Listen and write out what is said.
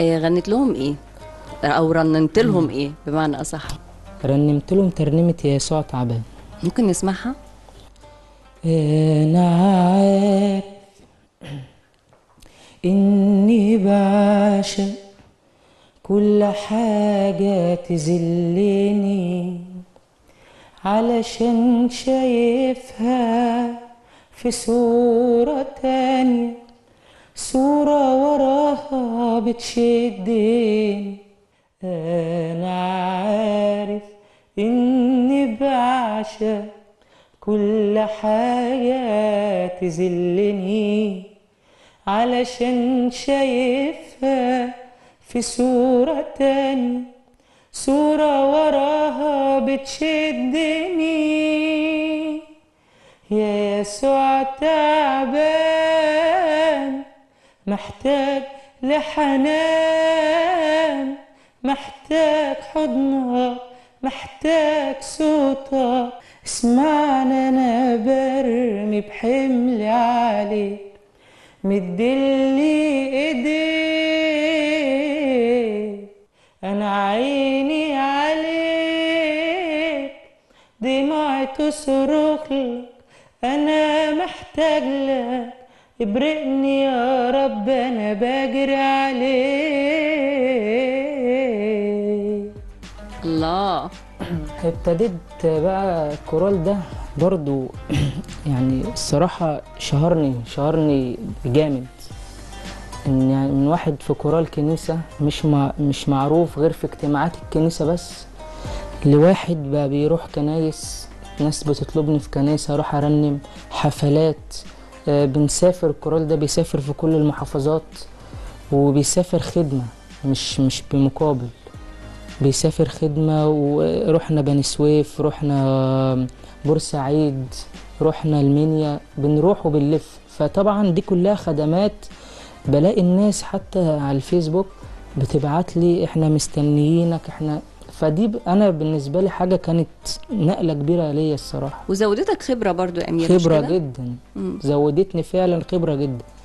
غنيت لهم ايه؟ او رنمت لهم ايه بمعنى اصح؟ رنمت لهم ترنيمه يا يسوع تعبان. ممكن نسمعها؟ انا عارف اني بعشق كل حاجه تذلني، علشان شايفها في صوره تانيه، صوره وراها بتشدني. انا عارف اني بعشق كل حاجه تذلني، علشان شايفها في صوره تانيه، صوره وراها بتشدني. يا يسوع تعبان، محتاج لحنان، محتاج حضنك، محتاج صوتك. اسمعني انا برمي بحملي عليك، مدلي ايديك، انا عيني عليك، دموعي تصرخ لك، انا محتاج لك، ابرقني يا رب، انا بجري عليك. الله. ابتديت بقى الكورال ده برضو يعني الصراحة شهرني جامد، إن يعني من واحد في كورال كنيسة مش معروف غير في اجتماعات الكنيسة بس، لواحد بقى بيروح كنايس، ناس بتطلبني في كنايس أروح أرنم، حفلات، بنسافر. الكورال ده بيسافر في كل المحافظات، وبيسافر خدمة مش بمقابل، بيسافر خدمة. ورحنا بني سويف، رحنا بورسعيد، رحنا المنيا، بنروح وبنلف. فطبعا دي كلها خدمات. بلاقي الناس حتى على الفيسبوك بتبعت لي احنا مستنيينك احنا. فدي انا بالنسبه لي حاجه كانت نقله كبيره ليا الصراحه، وزودتك خبره برضو يا امير. خبره جدا زودتني فعلا، خبره جدا.